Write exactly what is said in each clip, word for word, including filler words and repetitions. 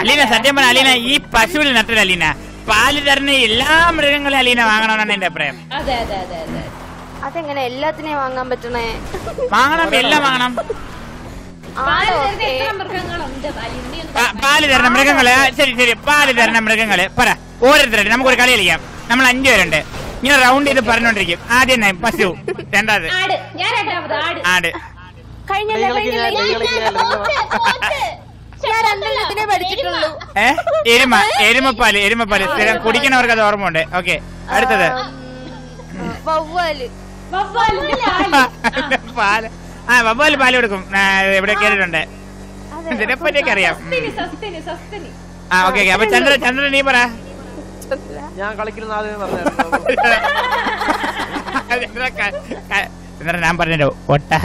Alina, Satyamana, Alina, ee Pashuvilu nathil Alina. Paal tharunna ella mrigangalum Alina vaanganamnu ende prayam. Athe athe athe athe. Athengane ellathine vaangan pattune. Vaanganam ella vaanganam. Paal tharunna ella mrigangalum undu Alina. Paal tharunna mrigangale seri seri paal tharunna mrigangale para orutharu namukku oru kali kelikam. Nammal anju perunde. Ingane round edu paranjondirikkum. Aadiyane Pashu. Rendathu. Aadu. Njan rendathu aadu. Aadu. Kaiyilla kaiyilla kaiyilla. എരുമ എരുമപ്പാല് എരുമപ്പാല് സ്ഥിരം കുടിക്കണവർക്ക് അത് ഓർമ്മ ഉണ്ട്. Okay, അടുത്തത് പാല്. ആ വവ്വാല് പാല് കൊടുക്കും, ഇവിടെ കേട്ടിട്ടുണ്ട്, ഇതിനെപ്പറ്റിയൊക്കെ അറിയാം. ആ ഓക്കെ ഓക്കെ. അപ്പൊ ചന്ദ്രൻ ചന്ദ്രൻ നീ പറ. ഞാൻ കളിക്കുന്ന ചന്ദ്രൻ ഞാൻ പറഞ്ഞോ. ഒട്ടഹ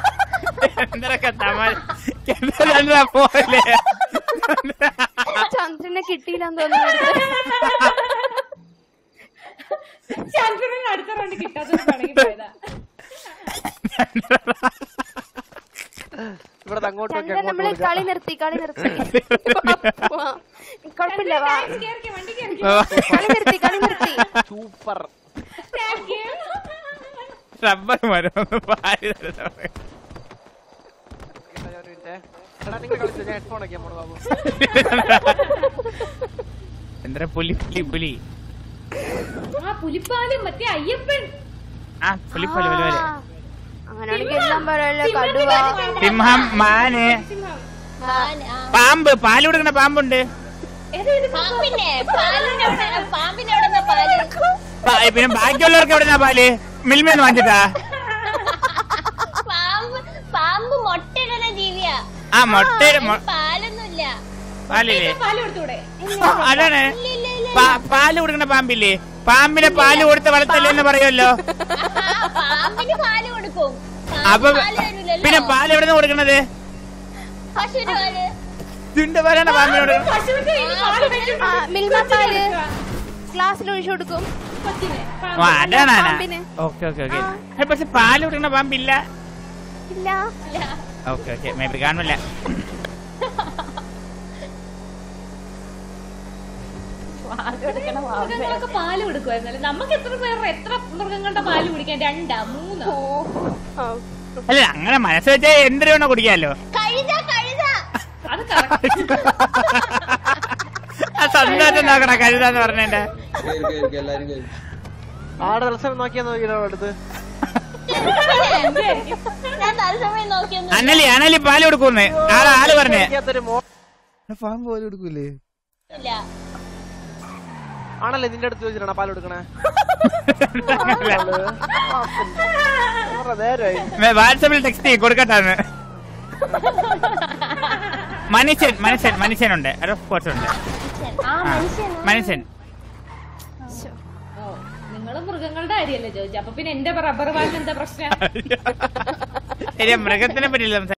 എന്തൊക്കെ തമാശ പോലെ ചന്ദ്രനെ കിട്ടിയില്ലാന്ന് തോന്നുന്നു. ചന്ദ്രനെ അടുത്ത റൗണ്ട് കിട്ടാത്തത് പണങ്ങി പോയതാ. ചന്ദ്രൻ നമ്മള് കളി നിർത്തി കളി നിർത്തി കുഴപ്പമില്ല കളി നിർത്തി കളി നിർത്തി. സൂപ്പർ. റബ്ബർ മരം സിംഹം മാന് പാമ്പ് പാല് കൊടുക്കണ പാമ്പുണ്ട്. പിന്നെ ബാക്കിയുള്ളവർക്ക് എവിടെന്നാ പാല്? മിൽമേന്ന് വാങ്ങിച്ചിട്ടാ? പാമ്പ് മൊട്ടയിടുന്ന ജീവിയാ. ആ മൊട്ട പാലൊന്നുമില്ല. പാലില്ലേ? അതാണ് പാല് കൊടുക്കണ പാമ്പില്ലേ? പാമ്പിനെ പാല് കൊടുത്ത് വളർത്തല്ലേ എന്ന് പറയുമല്ലോ. അപ്പൊ പിന്നെ പാല് എവിടെന്ന് കൊടുക്കണത്? ഇതിന്റെ പാലാണ് പാമ്പിനോട്. അതാണ്. Okay okay okay. പക്ഷെ പാല് കൊടുക്കണ പാമ്പില്ല. Okay okay. മേബി കാണില്ല. മൃഗങ്ങളൊക്കെ പാല് കൊടുക്കുമായിരുന്നല്ലേ? നമുക്ക് എത്ര പേരുടെ എത്ര മൃഗങ്ങളുടെ പാല് കുടിക്കാൻ? രണ്ടാ മൂന്നോ? അല്ല അങ്ങനെ മനസ്സ് വെച്ചാൽ എന്തിനാണോ കുടിക്കാമല്ലോ. സന്തോഷം നോക്കണ കഴുതാന്ന് പറഞ്ഞതിന്റെ ആടെ ദർശനം നോക്കിയാ നോക്കിയാലോ അടുത്ത്. അനലി അനലി പാല് കൊടുക്കുന്നേ ആളെ ആള് പറഞ്ഞേ. പാമ്പ് പാല് കൊടുക്കൂലേ? ആണല്ലേ നിന്റെ അടുത്ത് ചോദിച്ചിട്ടാണ് പാല് കൊടുക്കണേ. വാട്സാപ്പിൽ ടെക്സ്റ്റ് കൊടുക്കട്ടാണ്. മനുഷ്യൻ മനുഷ്യൻ മനുഷ്യനുണ്ട്. മനുഷ്യൻ മൃഗങ്ങളുടെ കാര്യല്ലേ ചോദിച്ചു. അപ്പൊ പിന്നെ എന്റെ റബ്ബർ വാങ്ങിച്ച എന്താ പ്രശ്നം? മൃഗത്തിനെ പറ്റിയില്ല.